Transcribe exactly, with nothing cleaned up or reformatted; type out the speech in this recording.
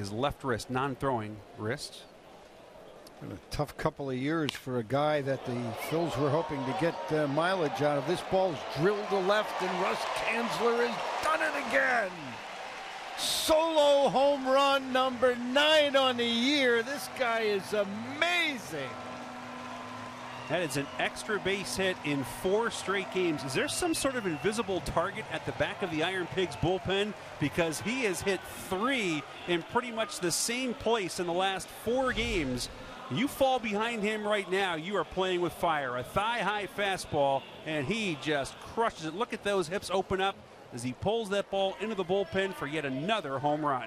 his left wrist, non-throwing wrist. Been a tough couple of years for a guy that the Phils were hoping to get uh, mileage out of. This ball's drilled to left, and Russ Canzler has done it again. Solo home run number nine on the year. This guy is amazing. That is an extra base hit in four straight games. Is there some sort of invisible target at the back of the Iron Pigs bullpen? Because he has hit three in pretty much the same place in the last four games. You fall behind him right now, you are playing with fire. A thigh-high fastball, and he just crushes it. Look at those hips open up as he pulls that ball into the bullpen for yet another home run.